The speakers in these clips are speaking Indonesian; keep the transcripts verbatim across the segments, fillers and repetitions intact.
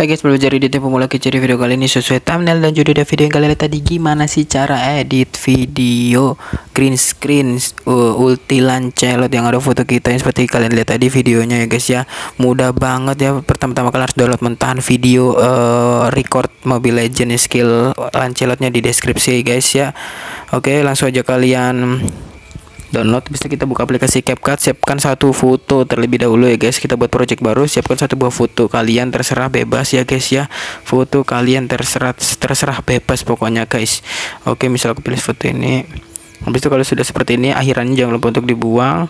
Hai guys, baru jadi editing pemula ke video kali ini sesuai thumbnail dan judul video yang kalian lihat tadi. Gimana sih cara edit video green screen uh, ulti Lancelot yang ada foto kita yang seperti kalian lihat tadi videonya ya guys ya. Mudah banget ya. Pertama-tama kalian harus download mentahan video uh, record Mobile Legends skill Lancelotnya di deskripsi guys ya. Oke, langsung aja kalian download. Bisa kita buka aplikasi CapCut, siapkan satu foto terlebih dahulu ya guys. Kita buat project baru, siapkan satu buah foto kalian, terserah bebas ya guys ya. Foto kalian terserah terserah bebas pokoknya guys. Oke, misal aku pilih foto ini. Habis itu kalau sudah seperti ini, akhirannya jangan lupa untuk dibuang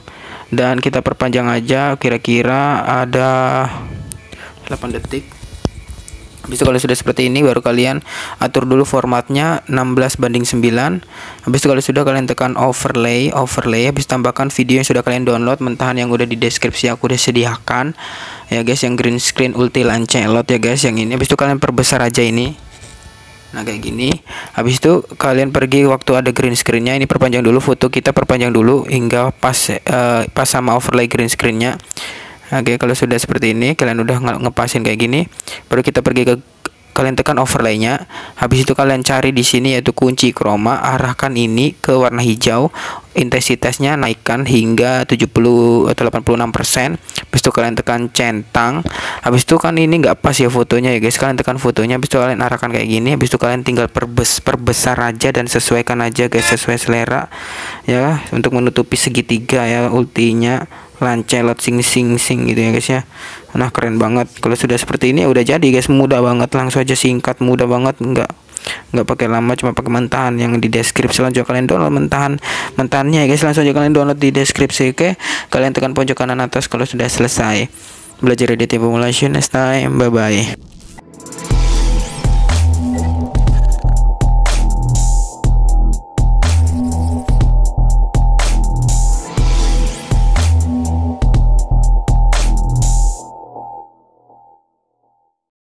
dan kita perpanjang aja kira-kira ada delapan detik. Habis itu kalau sudah seperti ini baru kalian atur dulu formatnya enam belas banding sembilan. Habis itu kalau sudah kalian tekan overlay, overlay habis tambahkan video yang sudah kalian download mentahan yang udah di deskripsi aku udah sediakan ya guys, yang green screen ulti Lancelot ya guys, yang ini. Habis itu kalian perbesar aja ini. Nah kayak gini. Habis itu kalian pergi waktu ada green screennya ini, perpanjang dulu foto kita, perpanjang dulu hingga pas uh, pas sama overlay green screennya. Oke, kalau sudah seperti ini kalian udah ngepasin kayak gini, baru kita pergi ke kalian tekan overlaynya. Habis itu kalian cari di sini yaitu kunci chroma, arahkan ini ke warna hijau, intensitasnya naikkan hingga tujuh puluh atau delapan puluh enam persen. Habis itu kalian tekan centang. Habis itu kan ini nggak pas ya fotonya ya guys, kalian tekan fotonya, habis itu kalian arahkan kayak gini. Habis itu kalian tinggal perbes perbesar aja dan sesuaikan aja guys sesuai selera ya, untuk menutupi segitiga ya ultinya Lancelot sing sing sing gitu ya guys ya. Nah keren banget. Kalau sudah seperti ini udah jadi guys, mudah banget, langsung aja singkat, mudah banget, nggak nggak pakai lama, cuma pakai mentahan yang di deskripsi. Langsung kalian download mentahan mentahannya ya guys, langsung aja kalian download di deskripsi. Oke, kalian tekan pojok kanan atas kalau sudah selesai. Belajar editing pemula, see you next time, bye bye.